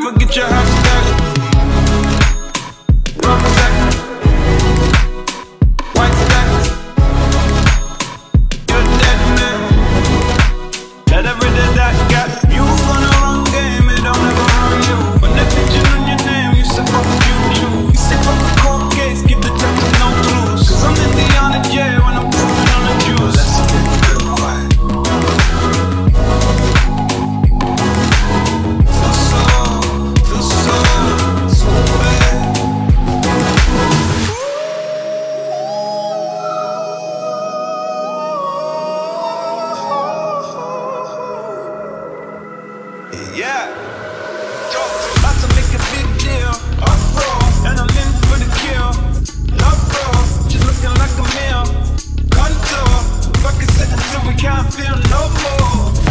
Never get your house started. Rubber back, white stacks. You're dead man. Let every day that got you on the wrong game, it don't ever harm you. When they're pitching on your name, you said fuck you. You said fuck a cold case, give the judges no clues. Cause I'm in the honor J when I'm proving on the Jews. That's a good one. Yeah, about to make a big deal, off-road, and I'm in for the kill. Off-road, just looking like a meal. Contour, fucking sitting till we can't feel no more.